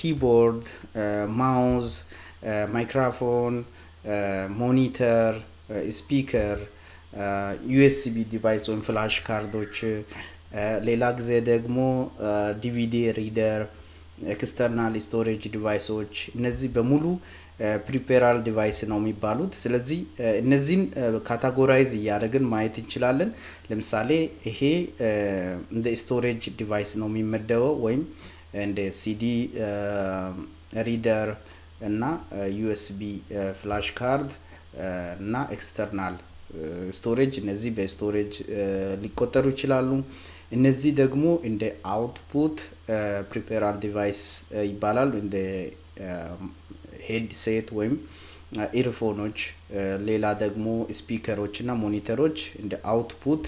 keyboard, mouse, microphone, monitor, speaker, USB device on flash cardoch, ሌላ ጊዜ ደግሞ DVD reader, external storage deviceዎች እነዚህ በሙሉ ፕሪፔራል ዲቫይስ ነው የሚባሉት ስለዚህ እነዚህን ካታጎራይዝ ያደረግን ማየት እንችላለን ለምሳሌ ይሄ እንደ ስቶሬጅ ዲቫይስ ነው የሚመደበው ወይም እንደ CD ሪደር እና USB ፍላሽ ካርድ እና ኤክስተርናል ስቶሬጅ እነዚህ በስቶሬጅ ሊቆጠሩ ይችላሉ እነዚህ ደግሞ እንደ አውትፑት ፕሪፔራል ዲቫይስ ይባላል እንደ headset ወይም earphones ሌላ ደግሞ ስፒከሮች እና ሞኒተሮች እንደ አውትፑት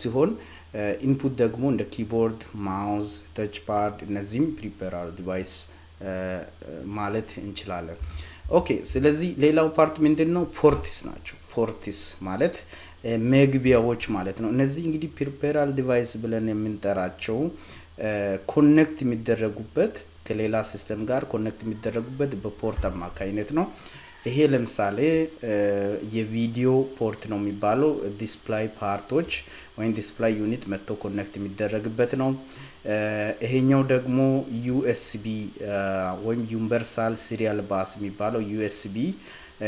ሲሆን ኢንፑት ደግሞ እንደ ኪቦርድ ማውዝ ተችፓድ እነዚህም ፕሪፔራል ዲቫይስ ማለት እንችላለን ኦኬ ስለዚህ ሌላው ፓርት ምንድነው ፖርትስ ናቸው ፖርትስ ማለት መግቢያዎች ማለት ነው እነዚህ እንግዲህ ፕሪፔራል ዲቫይስ ብለን የምንጠራቸው ኮኔክት የሚደረጉበት ከሌላ ሲስተም ጋር ኮኔክት የሚደረጉበት በፖርት አማካይነት ነው ይሄ ለምሳሌ የቪዲዮ ፖርት ነው የሚባለው ዲስፕሌይ ፓርቶች ወይስ ዲስፕሌይ ዩኒት መጥቶ ኮኔክት የሚደረግበት ነው ይሄኛው ደግሞ USB ወይም ዩኒቨርሳል ሲሪያል ባስ የሚባለው USB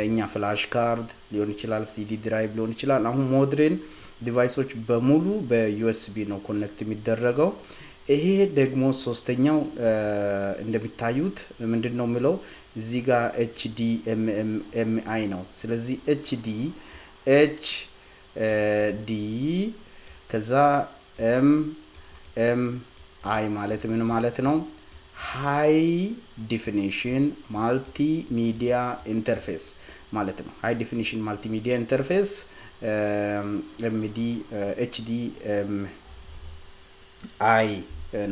እኛ ፍላሽ ካርድ ሊሆን ይችላል CD ድራይቭ ሊሆን ይችላል አሁን ሞድርን ዲቫይሶች በሙሉ በUSB ነው ኮኔክት የሚደረገው ይሄ ደግሞ ሶስተኛው እንደሚታዩት ምንድነው ምለው እዚህ ጋር HDMI ነው ስለዚህ HD ከዛ MI ማለት ምን ማለት ነው high definition multimedia interface ማለት ነው high definition multimedia interface HDMI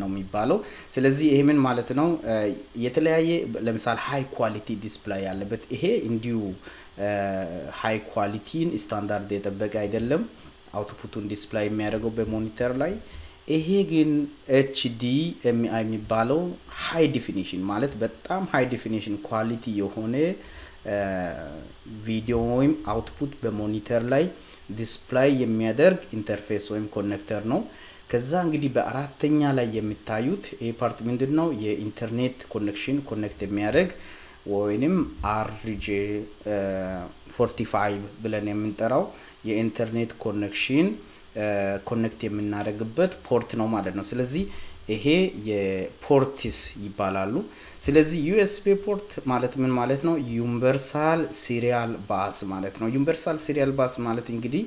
ነው የሚባለው ስለዚህ ይሄ ምን ማለት ነው የተለያየ ለምሳሌ ሃይ ኳሊቲ ዲስፕሌይ ያለበት ይሄ እንዲው ሃይ ኳሊቲን ስታንዳርድ የተበቀ አይደለም አውትፑቱን ዲስፕሌይ የሚያደርገው በሞኒተር ላይ ይሄ ግን HDMI የሚባለው ሃይ ዲፊኒሽን ማለት በጣም ሃይ ዲፊኒሽን ኳሊቲ የሆነ ቪዲዮ ወይም አውትፑት በሞኒተር ላይ ዲስፕሌይ የሚያደርግ ኢንተርፌስ ወይም ኮኔክተር ነው ከዛ እንግዲህ በአራተኛ ላይ የምታዩት ፓርት ምንድነው የኢንተርኔት ኮኔክሽን ኮኔክት የሚያደርግ ወይንም RJ 45 ብለን የምንጠራው የኢንተርኔት ኮኔክሽን ኮኔክት የምናደርግበት ፖርት ነው ማለት ነው ስለዚህ ይሄ የፖርትስ ይባላሉ ስለዚህ USB ፖርት ማለት ምን ማለት ነው ዩኒቨርሳል ሲሪያል ባስ ማለት ነው ዩኒቨርሳል ሲሪያል ባስ ማለት እንግዲህ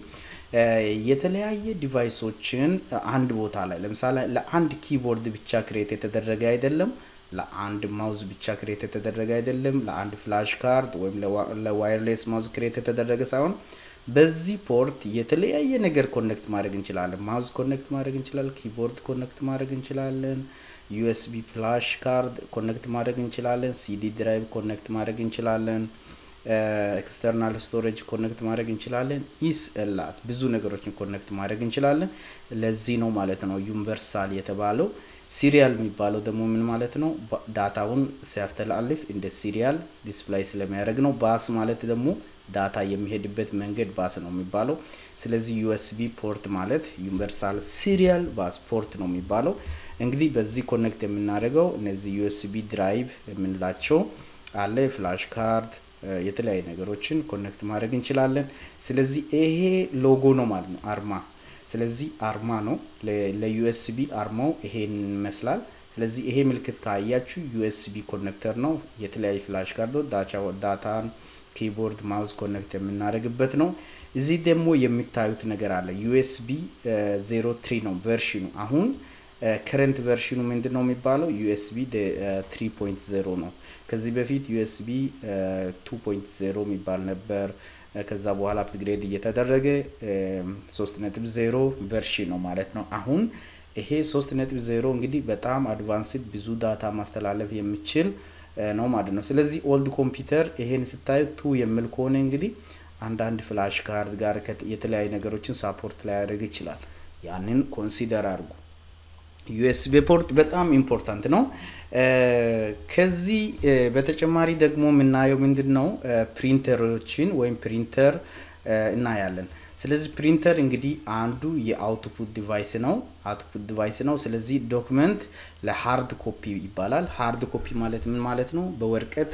የተለያየ ዲቫይሶችን አንድ ቦታ ላይ ለምሳሌ ለአንድ ኪቦርድ ብቻ ክሬት የተደረገ አይደለም ለአንድ ማውዝ ብቻ ክሬት የተደረገ አይደለም ለአንድ ፍላሽ ካርድ ወይም ለዋየርለስ ማውዝ ክሬት የተደረገ ሳይሆን በዚህ ፖርት የተለያየ ነገር ኮኔክት ማድረግ እንችላለን ማውዝ ኮኔክት ማድረግ እንችላለን ኪቦርድ ኮኔክት ማድረግ እንችላለን USB ፍላሽ ካርድ ኮኔክት ማድረግ እንችላለን CD ድራይቭ ኮኔክት ማድረግ እንችላለን external storage ኮኔክት ማድረግ እንችላለን ኢስላት ብዙ ነገሮችን ኮኔክት ማድረግ እንችላለን ለዚህ ነው ማለት ነው ዩኒቨርሳል የተባለው ሲሪያል የሚባለው ደግሞ ምን ማለት ነው ዳታውን ሲያስተላልፍ እንደ ሲሪያል ዲስፕሌይ ስለሚያደርግ ነው ባስ ማለት ደግሞ ዳታ የሚሄድበት መንገድ ባስ ነው የሚባለው ስለዚህ USB ፖርት ማለት ዩኒቨርሳል ሲሪያል ባስ ፖርት ነው የሚባለው እንግዲህ በዚህ ኮኔክት የምናደርገው እነዚህ USB ድራይቭ የምንላቸው አለ ፍላሽ ካርድ የተለያየ ነገሮችን ኮኔክት ማድረግ እንችላለን ስለዚህ ይሄ ሎጎ ነው ማለት ነው አርማ ስለዚህ አርማ ነው ለUSB አርማው ይሄን መስላል ስለዚህ ይሄ ምልክት ካያችሁ USB ኮኔክተር ነው የተለያየ ፍላሽ ካርድ ዳታ ኪቦርድ ማውዝ ኮኔክት የምናደርግበት ነው እዚህ ደግሞ የምታዩት ነገር አለ USB 03 ነው ቨርሽኑ አሁን current version ምንድነው የሚባለው USB 3.0 ነው ከዚህ በፊት USB 2.0 የሚባል ነበር ከዛ በኋላ upgrade እየተደረገ 3.0 version ነው ማለት ነው አሁን ይሄ 3.0 እንግዲህ በጣም advanced ብዙ ዳታ ማስተላለፍ የሚችል ነው ማለት ነው ስለዚህ old computer ይሄን ስታዩ 2 የሚል ከሆነ እንግዲህ አንድ ፍላሽ ካርድ ጋር የተለያየ ነገሮችን support ላይ ያደርግ ይችላል ያንን consider አድርጉ USB port በጣም ኢምፖርታንት ነው ከዚህ በተጨማሪ ደግሞ ምናየው ምንድነው ፕሪንተሮችን ወይም ፕሪንተር እናያለን ስለዚህ ፕሪንተር እንግዲህ አንዱ የአውትፑት ዲቫይስ ነው ስለዚህ ዶክመንት ለሃርድ ኮፒ ይባላል ሃርድ ኮፒ ማለት ምን ማለት ነው በወረቀት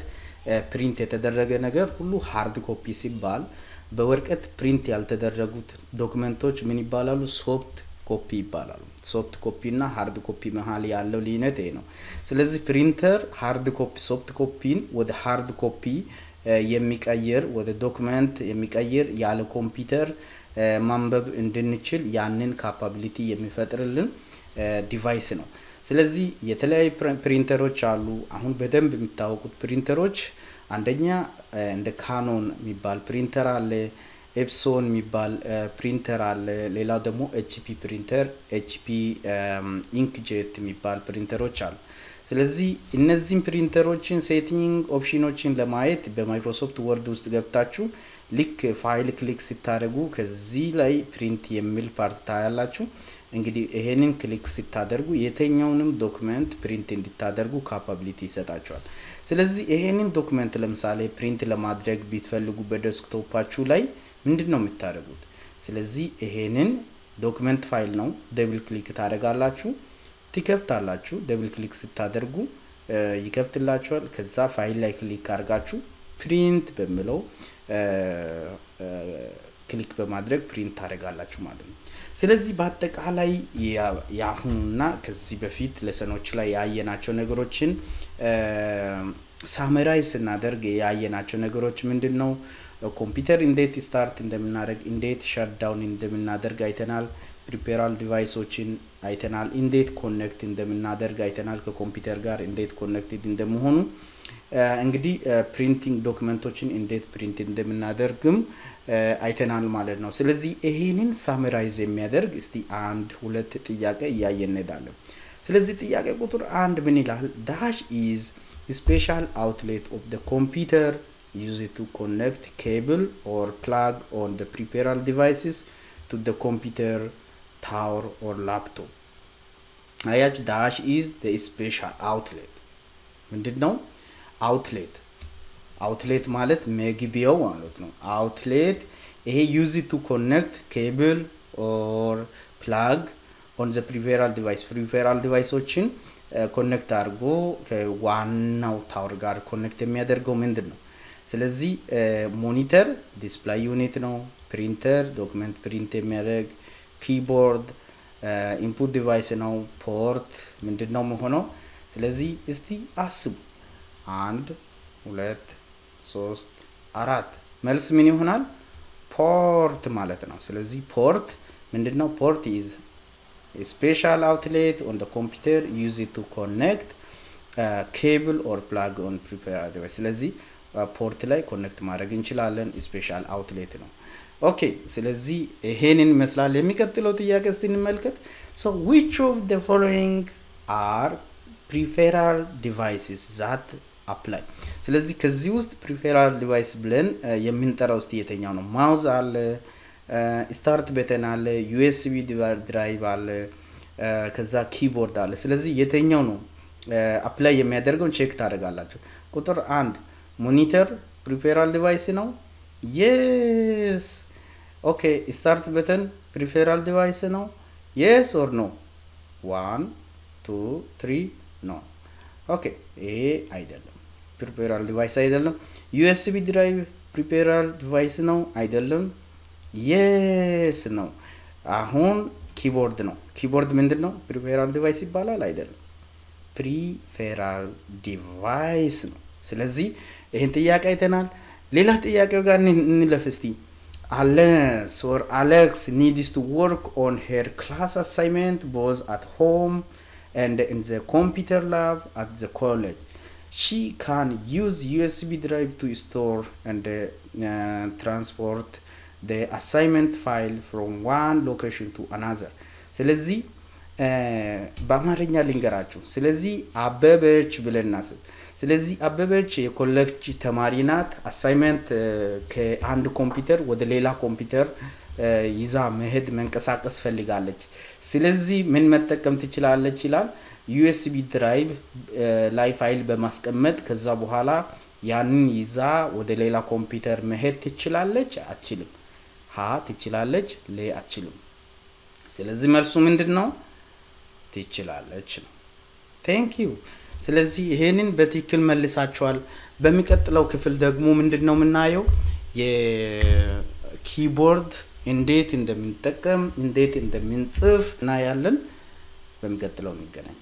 ፕሪንት የተደረገ ነገር ሁሉ ሃርድ ኮፒ ሲባል በወረቀት ፕሪንት ያልተደረጉት ዶክመንቶች ምን ይባላሉ ሶፍት ኮፒ ይባላሉ ሶፍት ኮፒ እና ሃርድ ኮፒ መሃል ያለው ልዩነት ነው ስለዚህ ፕሪንተር ሃርድ ኮፒ ሶፍት ኮፒን ወደ ሃርድ ኮፒ የሚቀየር ወደ ዶክመንት የሚቀየር ያለ ኮምፒውተር ማንበብ እንድንችል ያንን ካፓቢሊቲ የሚፈጥርልን ዲቫይስ ነው ስለዚህ የተለያየ ፕሪንተሮች አሉ አሁን በደንብ የሚታወቁት ፕሪንተሮች አንደኛ እንደ ካኖን የሚባል ፕሪንተር አለ Epson የሚባል ፕሪንተር አለ ሌላ ደግሞ HP ፕሪንተር HP Inkjet የሚባል ፕሪንተሮች አሉ ስለዚህ እነዚህን ፕሪንተሮችን ሴቲንግ ኦፕሽኖችን ለማየት በማይክሮሶፍት ወርድ ውስጥ ገብታችሁ ሊክ ፋይል ክሊክ ስታደርጉ ከዚህ ላይ ፕሪንት የሚል ፓርት ታያላችሁ እንግዲህ ይሄንን ክሊክ ስታደርጉ የተኛውንም ዶክመንት ፕሪንት እንድታደርጉ ካፓቢሊቲ ይሰጣችኋል ስለዚህ ይሄንን ዶክመንት ለምሳሌ ፕሪንት ለማድረግ ቢፈልጉ በዴስክቶፓችሁ ላይ ምንድነው የምታደርጉት ስለዚህ ይሄንን ዶክመንት ፋይል ነው ደብል ክሊክ ታደርጋላችሁ ትከፍታላችሁ ደብል ክሊክ ስታደርጉ ይከፍትላችኋል ከዛ ፋይል ላይ ክሊክ አድርጋችሁ ፕሪንት በሚለው ክሊክ በማድረግ ፕሪንት ታደርጋላችሁ ማለት ነው ስለዚህ በአጠቃላይ ያሁንና ከዚህ በፊት ለሰኖች ላይ ያየናቸው ነገሮችን ሳመራይዝ እናደርግ ያየናቸው ነገሮች ምንድነው ኮምፒውተር እንዴት ስታርት እንደምናደርግ እንዴት ሻትዳውን እንደምናደርግ አይተናል ሪፔራል ዲቫይሶችን አይተናል እንዴት ኮኔክት እንደምናደርግ አይተናል ከኮምፒውተር ጋር እንዴት ኮኔክትድ እንደመሆኑ እንግዲህ ፕሪንቲንግ ዶክመንቶችን እንዴት ፕሪንት እንደምናደርግም አይተናል ማለት ነው ስለዚህ ይሄንን ሳመራይዝ የሚያደርግ እስቲ አንድ ሁለት ጥያቄ ያየነዳለ ስለዚህ ጥያቄ ቁጥር 1 ምን ይላል dash is the special outlet of the computer used to connect cable or plug on the peripheral devices to the computer tower or laptop አያችሁ dash is the special outlet ምንድነው outlet ማለት መግቢያው ማለት ነው outlet ይሄ used to connect cable or plug on the peripheral deviceዎችን ኮኔክት አድርጎ ከዋናው ታወር ጋር ኮኔክት የሚያደርገው ምንድነው ስለዚህ ሞኒተር ዲስፕሌይ ዩኒት ነው ፕሪንተር ዶክመንት ፕሪንት የሚያደርግ keyboard input device ነው port ምንድነው መሆነው ስለዚህ እስቲ አስቡ 1 2 3 4 መልስ ምን ይሆናል port ማለት ነው ስለዚህ port ምንድነው port is a special outlet on the computer used to connect cable or plug on prepared device ስለዚህ port ላይ connect ማድረግ እንችላለን special outlet ነው Okay, ስለዚህ ይሄንን መስላል የሚከተለው ጥያቄ እስቲ እንመልከት So which of the following are peripheral devices that apply ስለዚህ ከዚህ ውስጥ peripheral device ብለን የምንጠራው እስቲ የተኛው ነው mouse አለ start button አለ USB drive አለ ከዛ keyboard አለ ስለዚህ የተኛው ነው apply የሚያደርገው check ታደርጋላችሁ ቁጥር 1 monitor peripheral device ነው yes Okay, start button peripheral device now. Yes or no? 1, 2, 3, no. Okay, አይደለም peripheral device አይደለም USB drive peripheral device ነው አይደለም yes ነው አሁን keyboard ነው keyboard ምንድነው peripheral device ይባላል አይደለም peripheral device ነው ስለዚህ ይሄን ጥያቄ አይተናል ሌላ ጥያቄው ጋር እንለፍ እስቲ Alice or Alex needs to work on her class assignment both at home and in the computer lab at the college. She can use USB drive to store and transport the assignment file from one location to another. ስለዚህ በአማርኛ ልንገራችሁ ስለዚህ አበበች ብለን እናስብ ስለዚህ አበበች የኮሌጅ ተማሪ ናት አሳይመንት ከአንድ ኮምፒውተር ወደ ሌላ ኮምፒውተር ይዛ መሄድ መንቀሳቀስ ፈልጋለች ስለዚህ ምን መጠቀም ትችላለች ይላል USB drive ላይ ፋይል በማስቀመጥ ከዛ በኋላ ያንን ይዛ ወደ ሌላ ኮምፒውተር መሄድ ትችላለች አትችልም ሀ ትችላለች ለ አትችልም ስለዚህ መልሱ ምንድነው ትችላለች ነው Thank you ስለዚህ ይሄንን በትክክል መልሳችኋል በሚቀጥለው ክፍል ደግሞ ምንድነው ምናየው የኪቦርድ እንዴት እንደምንጠቀም እንዴት እንደምንጽፍ እናያለን በሚቀጥለው እንገናኝ